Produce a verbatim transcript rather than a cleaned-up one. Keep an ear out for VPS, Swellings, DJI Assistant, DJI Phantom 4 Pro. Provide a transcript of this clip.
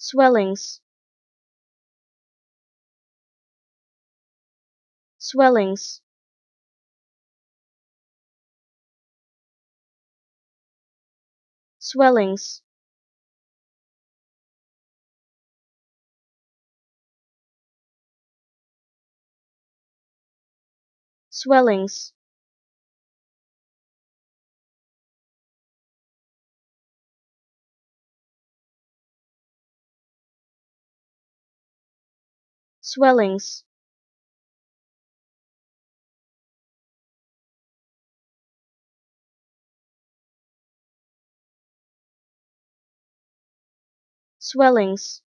Swellings, swellings, swellings, swellings, swellings, swellings.